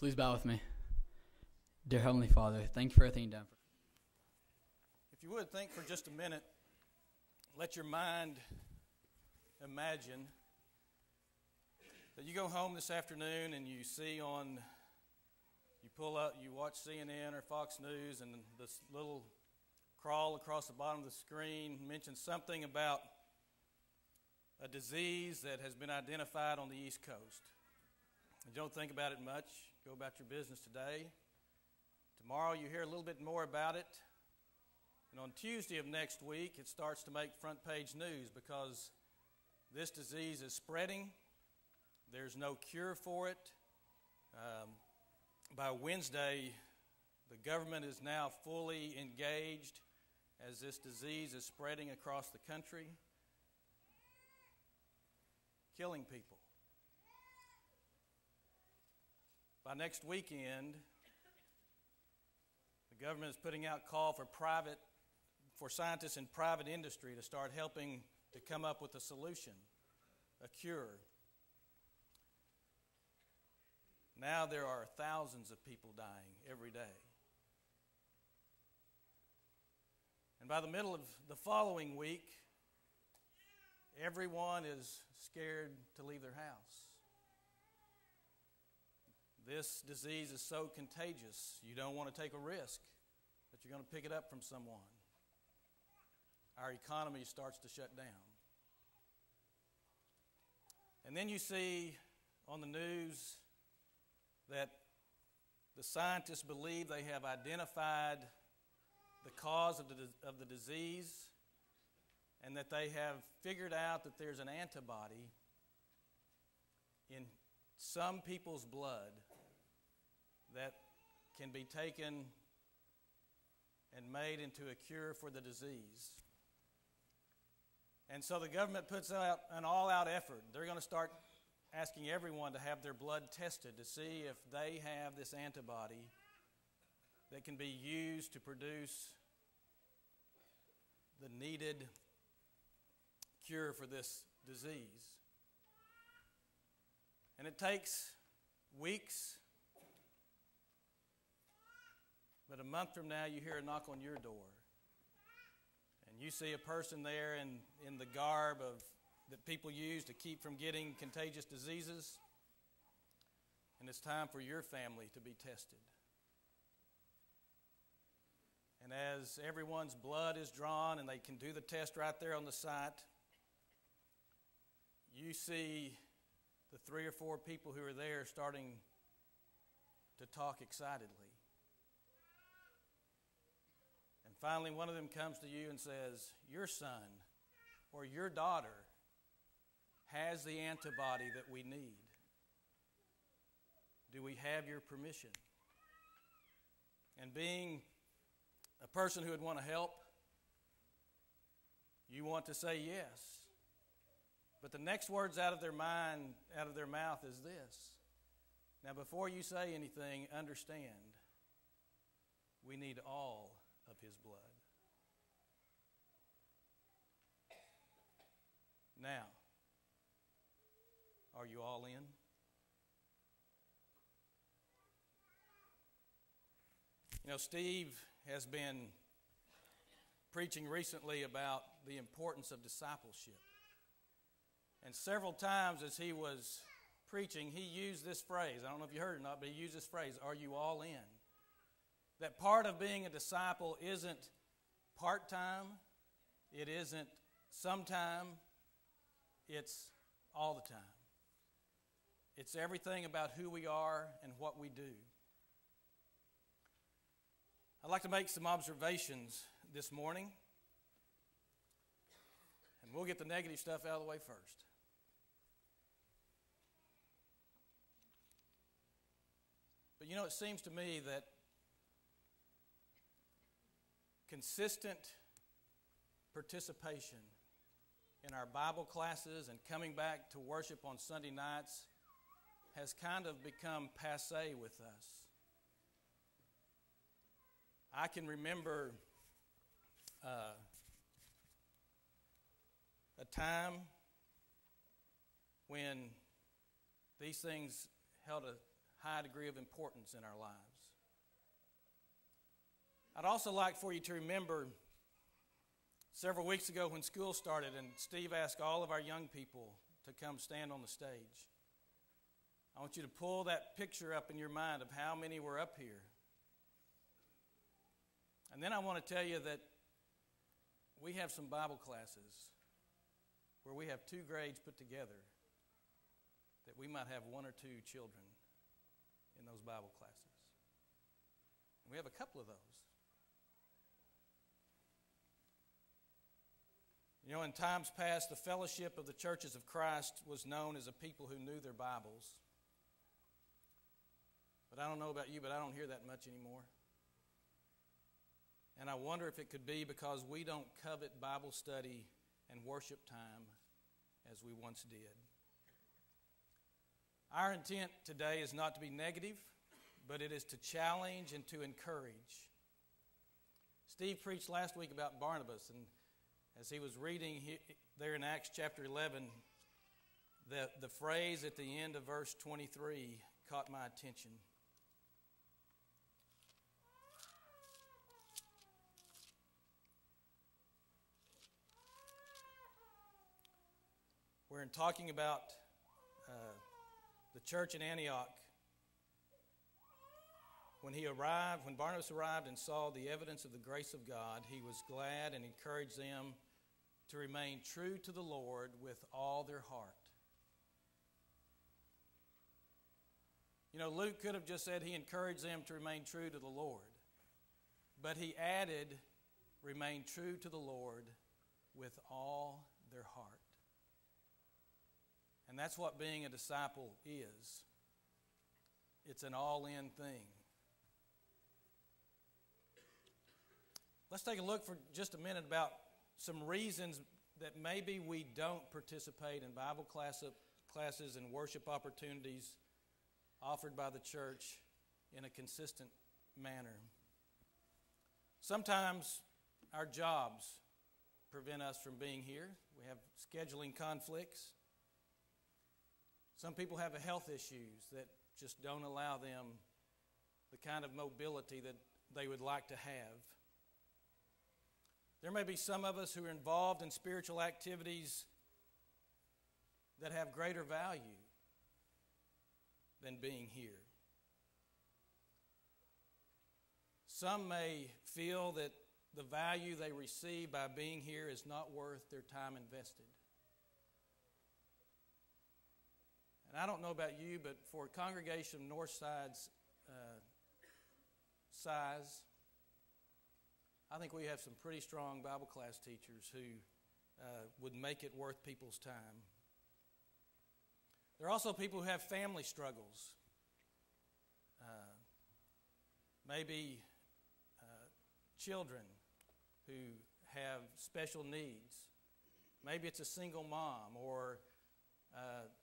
Please bow with me. Dear Heavenly Father, thank you for everything you've done. If you would, think for just a minute. Let your mind imagine that you go home this afternoon and you see on, you pull up, you watch CNN or Fox News, and this little crawl across the bottom of the screen mentions something about a disease that has been identified on the East Coast. You don't think about it much. Go about your business today. Tomorrow you hear a little bit more about it. And on Tuesday of next week, it starts to make front page news because this disease is spreading. There's no cure for it. By Wednesday, the government is now fully engaged as this disease is spreading across the country, killing people. By next weekend, the government is putting out a call for scientists in private industry to start helping to come up with a solution, a cure. Now there are thousands of people dying every day. And by the middle of the following week, everyone is scared to leave their house. This disease is so contagious, you don't want to take a risk that you're going to pick it up from someone. Our economy starts to shut down. And then you see on the news that the scientists believe they have identified the cause of the disease and that they have figured out that there's an antibody in some people's blood that can be taken and made into a cure for the disease. And so the government puts out an all-out effort. They're going to start asking everyone to have their blood tested to see if they have this antibody that can be used to produce the needed cure for this disease. And it takes weeks, but a month from now you hear a knock on your door. And you see a person there in the garb of that people use to keep from getting contagious diseases, and it's time for your family to be tested. And as everyone's blood is drawn and they can do the test right there on the site, you see the 3 or 4 people who are there starting to talk excitedly. And finally one of them comes to you and says, your son or your daughter has the antibody that we need. Do we have your permission? And being a person who would want to help, you want to say yes. But the next words out of their mouth is this. Now, before you say anything, understand, we need all of his blood. Now, are you all in? You know, Steve has been preaching recently about the importance of discipleship. And several times as he was preaching, he used this phrase. I don't know if you heard it or not, but he used this phrase, are you all in? That part of being a disciple isn't part-time. It isn't sometime. It's all the time. It's everything about who we are and what we do. I'd like to make some observations this morning. And we'll get the negative stuff out of the way first. But you know, it seems to me that consistent participation in our Bible classes and coming back to worship on Sunday nights has kind of become passé with us. I can remember a time when these things held a high degree of importance in our lives. I'd also like for you to remember several weeks ago when school started and Steve asked all of our young people to come stand on the stage. I want you to pull that picture up in your mind of how many were up here. And then I want to tell you that we have some Bible classes where we have two grades put together that we might have one or two children in those Bible classes. And we have a couple of those. You know, in times past, the fellowship of the churches of Christ was known as a people who knew their Bibles. But I don't know about you, but I don't hear that much anymore. And I wonder if it could be because we don't covet Bible study and worship time as we once did. Our intent today is not to be negative, but it is to challenge and to encourage. Steve preached last week about Barnabas, and as he was reading there in Acts chapter 11, the phrase at the end of verse 23 caught my attention. We're talking about the church in Antioch. When Barnabas arrived and saw the evidence of the grace of God, he was glad and encouraged them to remain true to the Lord with all their heart. You know, Luke could have just said he encouraged them to remain true to the Lord, but he added, remain true to the Lord with all their heart. And that's what being a disciple is. It's an all-in thing. Let's take a look for just a minute about some reasons that maybe we don't participate in Bible classes and worship opportunities offered by the church in a consistent manner. Sometimes our jobs prevent us from being here. We have scheduling conflicts. Some people have health issues that just don't allow them the kind of mobility that they would like to have. There may be some of us who are involved in spiritual activities that have greater value than being here. Some may feel that the value they receive by being here is not worth their time invested. And I don't know about you, but for a congregation of Northside's size, I think we have some pretty strong Bible class teachers who would make it worth people's time. There are also people who have family struggles. Maybe children who have special needs. Maybe it's a single mom or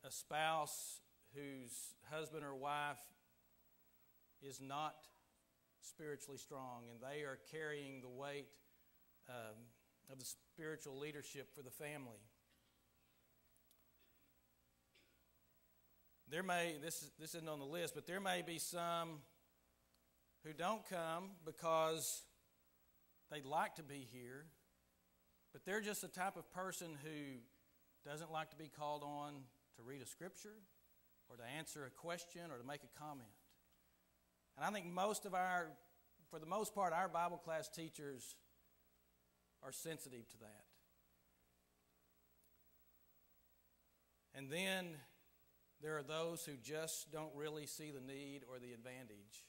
a spouse whose husband or wife is not spiritually strong, and they are carrying the weight of the spiritual leadership for the family. This isn't on the list, but there may be some who don't come because they'd like to be here, but they're just the type of person who doesn't like to be called on to read a scripture or to answer a question or to make a comment. And I think for the most part, our Bible class teachers are sensitive to that. And then there are those who just don't really see the need or the advantage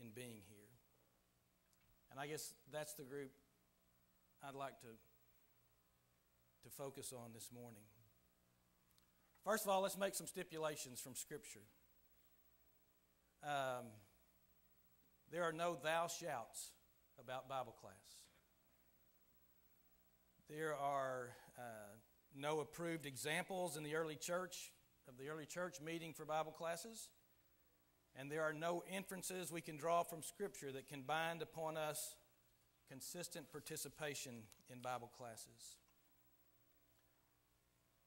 in being here. And I guess that's the group I'd like to focus on this morning. First of all, let's make some stipulations from Scripture. There are no thou shouts about Bible class. There are no approved examples in the early church of the early church meeting for Bible classes. And there are no inferences we can draw from Scripture that can bind upon us consistent participation in Bible classes.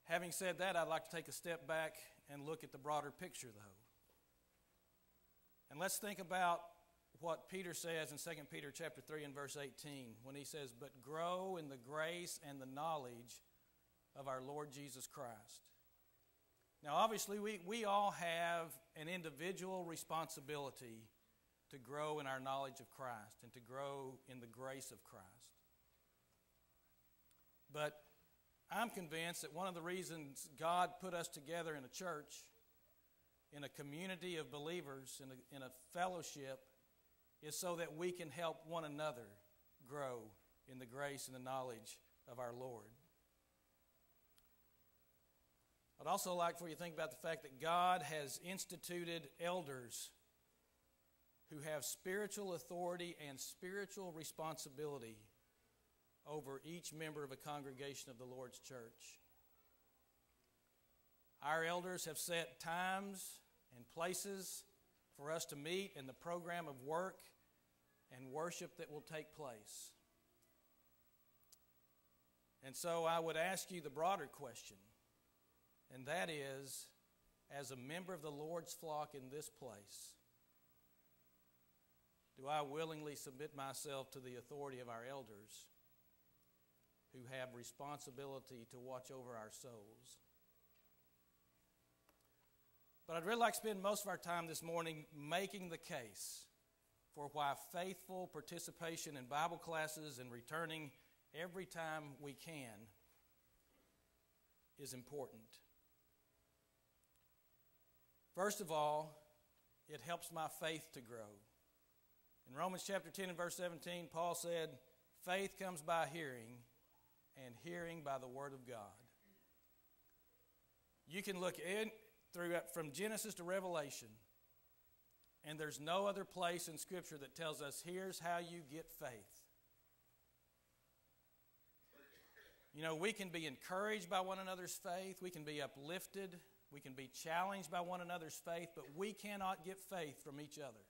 Having said that, I'd like to take a step back and look at the broader picture, though. And let's think about what Peter says in 2 Peter chapter 3 and verse 18 when he says, "But grow in the grace and the knowledge of our Lord Jesus Christ." Now, obviously, we all have an individual responsibility to grow in our knowledge of Christ and to grow in the grace of Christ. But I'm convinced that one of the reasons God put us together in a church, in a community of believers, in a fellowship, is so that we can help one another grow in the grace and the knowledge of our Lord. I'd also like for you to think about the fact that God has instituted elders who have spiritual authority and spiritual responsibility over each member of a congregation of the Lord's church. Our elders have set times and places for us to meet and the program of work and worship that will take place. And so I would ask you the broader question, and that is, as a member of the Lord's flock in this place, do I willingly submit myself to the authority of our elders who have responsibility to watch over our souls? But I'd really like to spend most of our time this morning making the case for why faithful participation in Bible classes and returning every time we can is important. First of all, it helps my faith to grow. In Romans chapter 10 and verse 17, Paul said, "Faith comes by hearing, and hearing by the word of God." You can look from Genesis to Revelation, and there's no other place in Scripture that tells us here's how you get faith. You know, we can be encouraged by one another's faith, we can be uplifted, we can be challenged by one another's faith, but we cannot get faith from each other.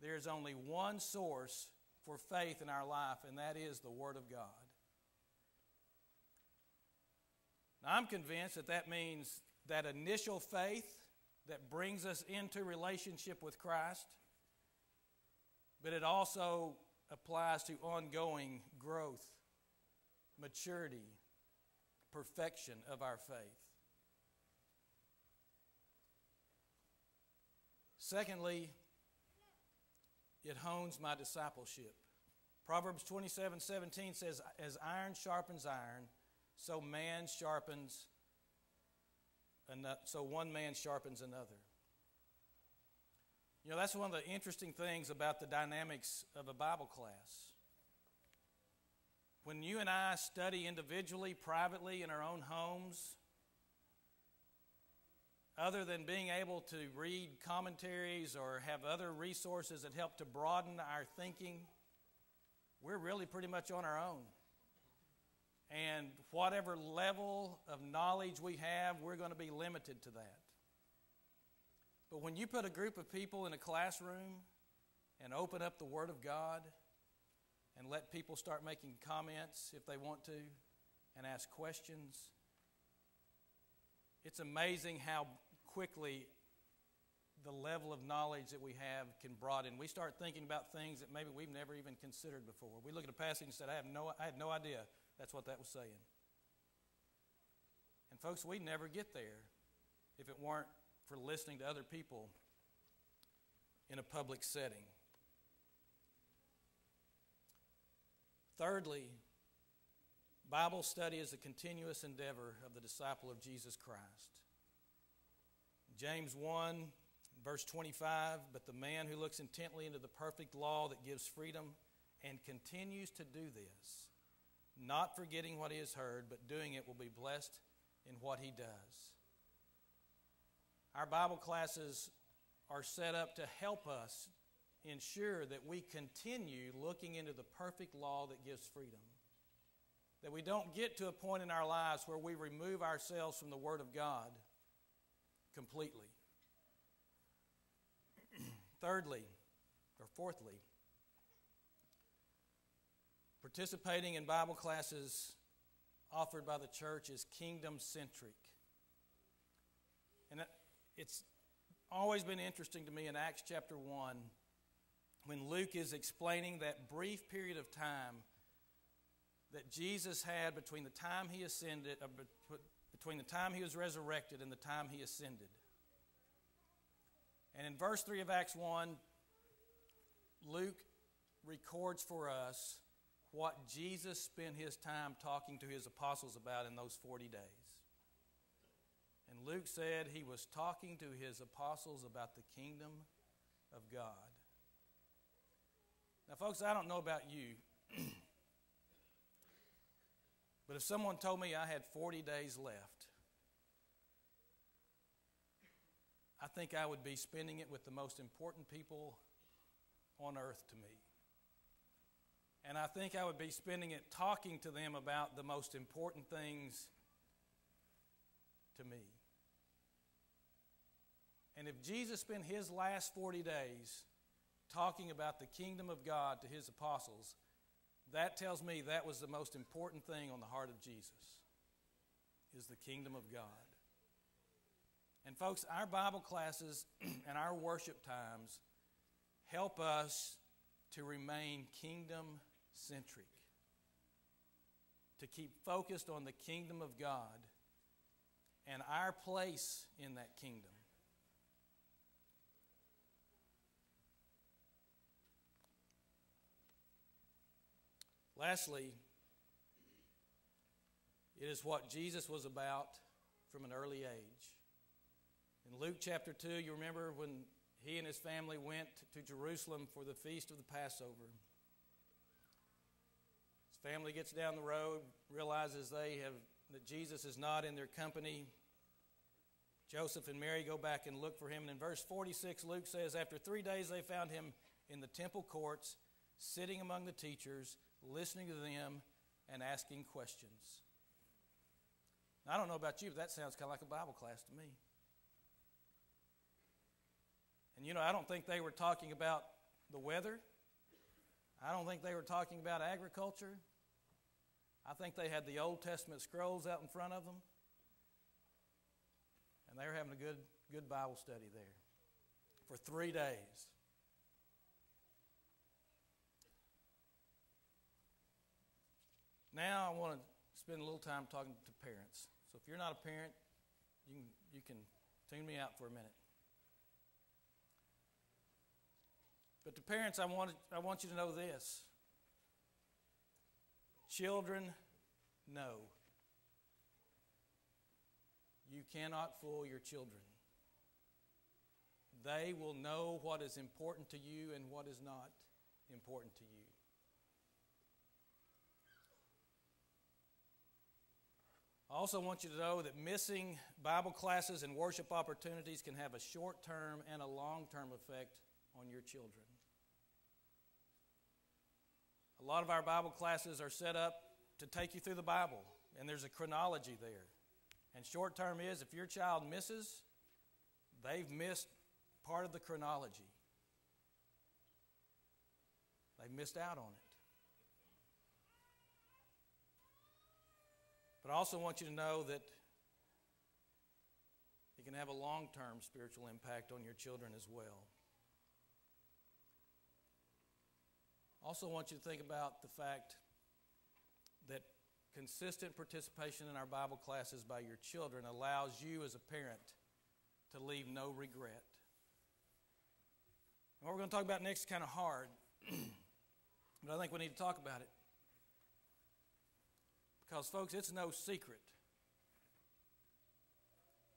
There is only one source for faith in our life, and that is the Word of God. Now, I'm convinced that means that initial faith that brings us into relationship with Christ, but it also applies to ongoing growth, maturity, perfection of our faith. Secondly, it hones my discipleship. Proverbs 27:17 says, "As iron sharpens iron, so one man sharpens another." You know, that's one of the interesting things about the dynamics of a Bible class. When you and I study individually, privately, in our own homes, other than being able to read commentaries or have other resources that help to broaden our thinking, we're really pretty much on our own. And whatever level of knowledge we have, we're going to be limited to that. But when you put a group of people in a classroom and open up the Word of God and let people start making comments if they want to and ask questions, it's amazing how quickly the level of knowledge that we have can broaden. We start thinking about things that maybe we've never even considered before. We look at a passage and said, I had no idea that's what that was saying. And folks, we'd never get there if it weren't for listening to other people in a public setting. Thirdly, Bible study is a continuous endeavor of the disciple of Jesus Christ. James 1, verse 25, "But the man who looks intently into the perfect law that gives freedom and continues to do this, not forgetting what he has heard, but doing it, will be blessed in what he does." Our Bible classes are set up to help us ensure that we continue looking into the perfect law that gives freedom. That we don't get to a point in our lives where we remove ourselves from the Word of God completely. Fourthly, participating in Bible classes offered by the church is kingdom-centric. And it's always been interesting to me in Acts chapter 1 when Luke is explaining that brief period of time that Jesus had between the time he ascended, between the time he was resurrected and the time he ascended. And in verse 3 of Acts 1, Luke records for us what Jesus spent his time talking to his apostles about in those 40 days. And Luke said he was talking to his apostles about the kingdom of God. Now, folks, I don't know about you, but if someone told me I had 40 days left, I think I would be spending it with the most important people on earth to me. And I think I would be spending it talking to them about the most important things to me. And if Jesus spent his last 40 days talking about the kingdom of God to his apostles, that tells me that was the most important thing on the heart of Jesus, is the kingdom of God. And folks, our Bible classes and our worship times help us to remain kingdom-centric, to keep focused on the kingdom of God and our place in that kingdom. Lastly, it is what Jesus was about from an early age. In Luke chapter 2, you remember when he and his family went to Jerusalem for the feast of the Passover. His family gets down the road, realizes that Jesus is not in their company. Joseph and Mary go back and look for him. And in verse 46, Luke says, after 3 days they found him in the temple courts, sitting among the teachers, listening to them and asking questions. Now, I don't know about you, but that sounds kind of like a Bible class to me. And, I don't think they were talking about the weather. I don't think they were talking about agriculture. I think they had the Old Testament scrolls out in front of them. And they were having a good Bible study there for 3 days. Now I want to spend a little time talking to parents. So if you're not a parent, you can tune me out for a minute. But to parents, I want you to know this. Children know. You cannot fool your children. They will know what is important to you and what is not important to you. I also want you to know that missing Bible classes and worship opportunities can have a short-term and a long-term effect on your children. A lot of our Bible classes are set up to take you through the Bible, and there's a chronology there. And short term is, if your child misses, they've missed part of the chronology. They've missed out on it. But I also want you to know that it can have a long-term spiritual impact on your children as well. Also want you to think about the fact that consistent participation in our Bible classes by your children allows you as a parent to leave no regret. And what we're going to talk about next is kind of hard, but I think we need to talk about it. Because, folks, it's no secret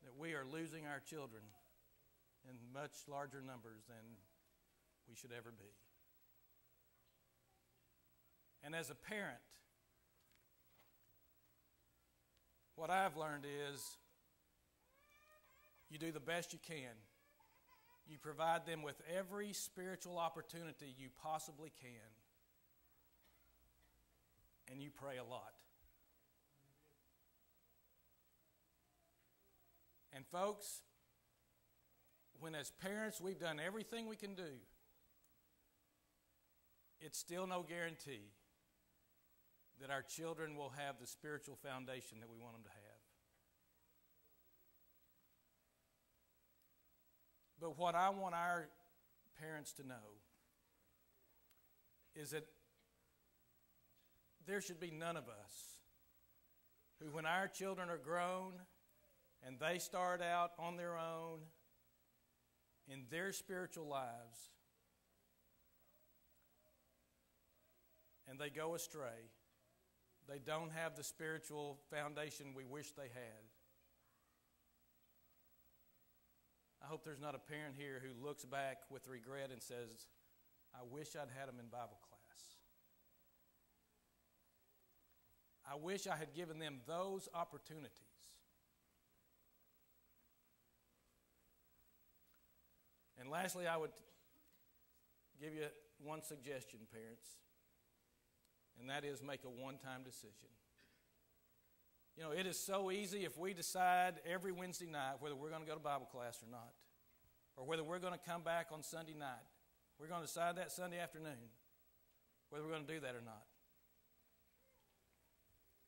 that we are losing our children in much larger numbers than we should ever be. And as a parent, what I've learned is you do the best you can. You provide them with every spiritual opportunity you possibly can. And you pray a lot. And folks, when as parents we've done everything we can do, it's still no guarantee that our children will have the spiritual foundation that we want them to have. But what I want our parents to know is that there should be none of us who, when our children are grown and they start out on their own in their spiritual lives and they go astray, they don't have the spiritual foundation we wish they had. I hope there's not a parent here who looks back with regret and says, I wish I'd had them in Bible class. I wish I had given them those opportunities. And lastly, I would give you one suggestion, parents, and that is make a one-time decision. You know, it is so easy if we decide every Wednesday night whether we're going to go to Bible class or not, or whether we're going to come back on Sunday night. We're going to decide that Sunday afternoon whether we're going to do that or not.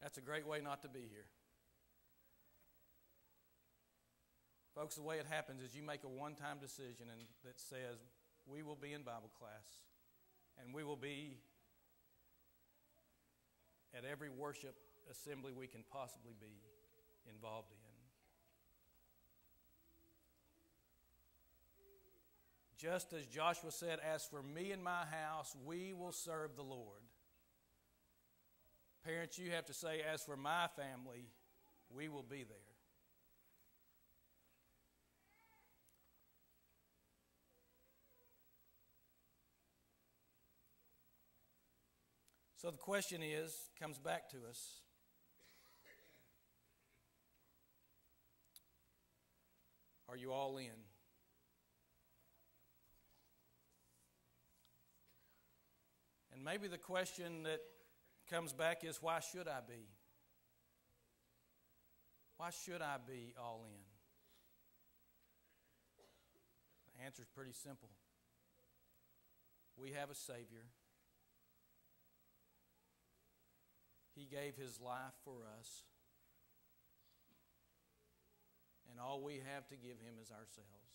That's a great way not to be here. Folks, the way it happens is you make a one-time decision that says, we will be in Bible class, and we will be at every worship assembly we can possibly be involved in. Just as Joshua said, as for me and my house, we will serve the Lord. Parents, you have to say, as for my family, we will be there. So the question comes back to us, are you all in? And maybe the question that comes back is, why should I be? Why should I be all in? The answer is pretty simple. We have a Savior. He gave His life for us, and all we have to give Him is ourselves.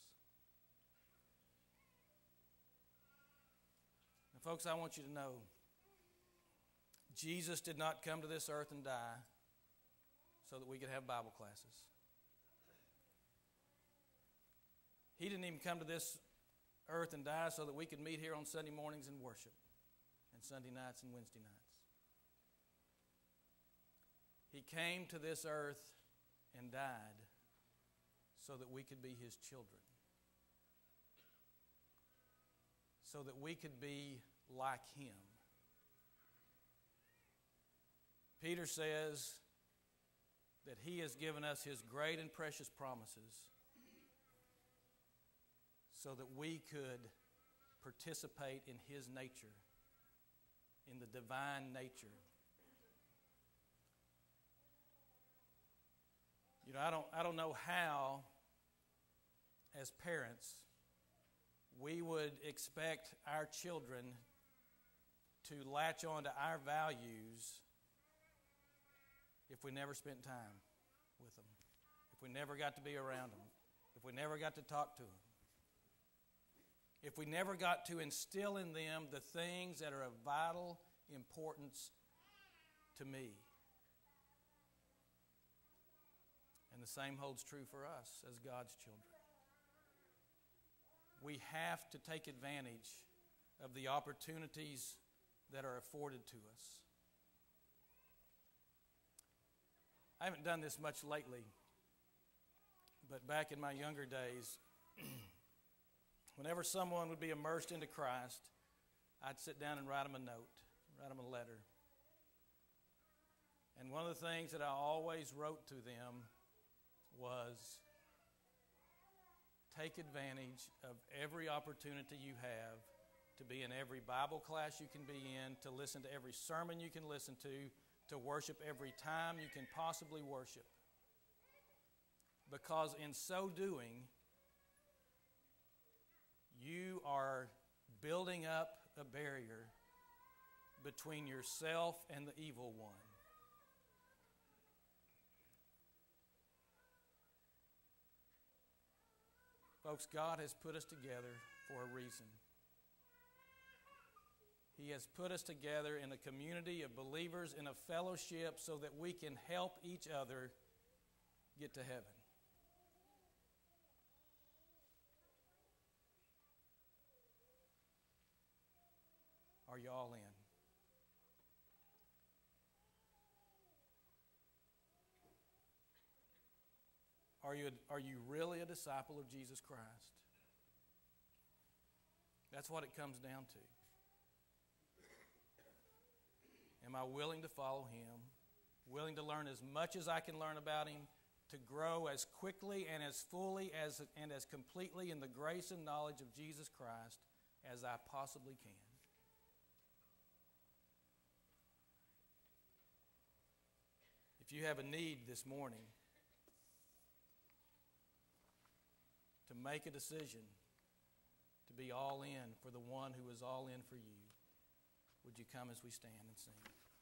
And folks, I want you to know, Jesus did not come to this earth and die so that we could have Bible classes. He didn't even come to this earth and die so that we could meet here on Sunday mornings and worship, and Sunday nights and Wednesday nights. He came to this earth and died so that we could be His children, so that we could be like Him. Peter says that He has given us His great and precious promises so that we could participate in His nature, in the divine nature. You know, I don't know how, as parents, we would expect our children to latch on to our values if we never spent time with them, if we never got to be around them, if we never got to talk to them, if we never got to instill in them the things that are of vital importance to me. And the same holds true for us as God's children. We have to take advantage of the opportunities that are afforded to us. I haven't done this much lately, but back in my younger days, whenever someone would be immersed into Christ, I'd sit down and write them a note, write them a letter. And one of the things that I always wrote to them was, take advantage of every opportunity you have to be in every Bible class you can be in, to listen to every sermon you can listen to worship every time you can possibly worship. Because in so doing, you are building up a barrier between yourself and the evil one. Folks, God has put us together for a reason. He has put us together in a community of believers, in a fellowship, so that we can help each other get to heaven. Are you all in? Are you really a disciple of Jesus Christ? That's what it comes down to. Am I willing to follow him? Willing to learn as much as I can learn about him, to grow as quickly and as fully and as completely in the grace and knowledge of Jesus Christ as I possibly can? If you have a need this morning to make a decision to be all in for the one who is all in for you, would you come as we stand and sing?